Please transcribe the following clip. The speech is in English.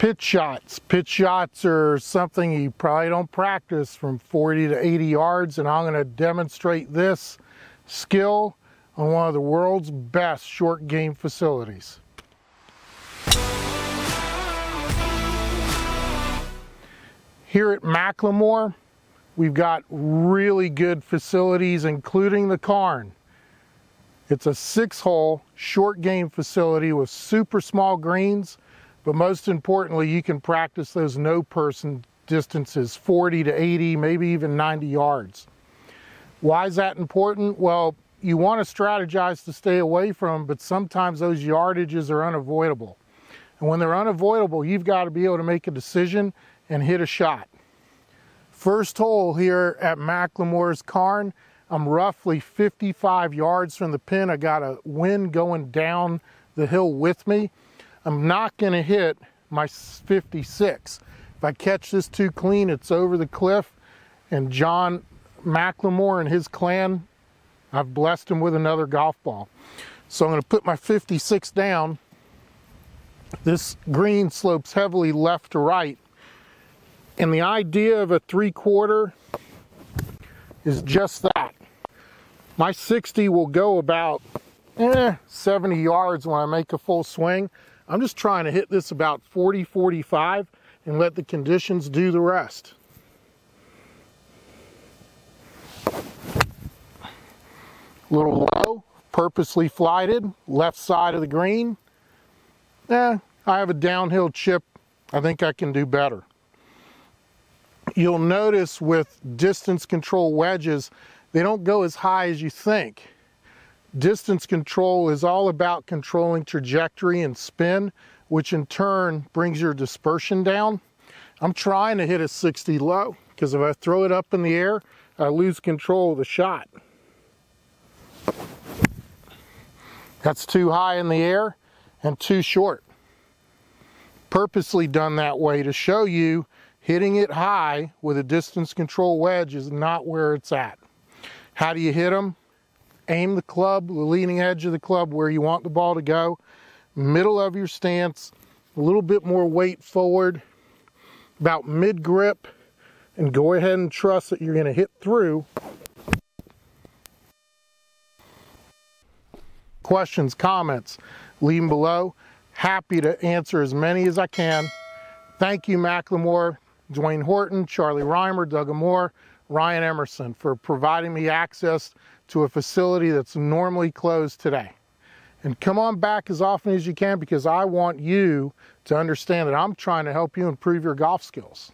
pitch shots. Pitch shots are something you probably don't practice from 40 to 80 yards, and I'm going to demonstrate this skill on one of the world's best short game facilities. Here at McLemore, we've got really good facilities, including the Cairn. It's a 6-hole short game facility with super small greens. But most importantly, you can practice those no-person distances, 40 to 80, maybe even 90 yards. Why is that important? Well, you want to strategize to stay away from them, but sometimes those yardages are unavoidable. And when they're unavoidable, you've got to be able to make a decision and hit a shot. First hole here at McLemore's Cairn, I'm roughly 55 yards from the pin. I got a wind going down the hill with me. I'm not going to hit my 56. If I catch this too clean, it's over the cliff. And John McLemore and his clan, I've blessed him with another golf ball. So I'm going to put my 56 down. This green slopes heavily left to right. And the idea of a 3/4 is just that. My 60 will go about 70 yards when I make a full swing. I'm just trying to hit this about 40, 45 and let the conditions do the rest. A little low, purposely flighted, left side of the green. I have a downhill chip. I think I can do better. You'll notice with distance control wedges, they don't go as high as you think. Distance control is all about controlling trajectory and spin, which in turn brings your dispersion down. I'm trying to hit a 60 low, because if I throw it up in the air, I lose control of the shot. That's too high in the air and too short. Purposely done that way to show you hitting it high with a distance control wedge is not where it's at. How do you hit them? Aim the club, the leading edge of the club where you want the ball to go, middle of your stance, a little bit more weight forward, about mid-grip, and go ahead and trust that you're going to hit through. Questions, comments, leave them below. Happy to answer as many as I can. Thank you, McLemore, Dwayne Horton, Charlie Reimer, Doug Amore, Ryan Emerson, for providing me access to a facility that's normally closed today. And come on back as often as you can, because I want you to understand that I'm trying to help you improve your golf skills.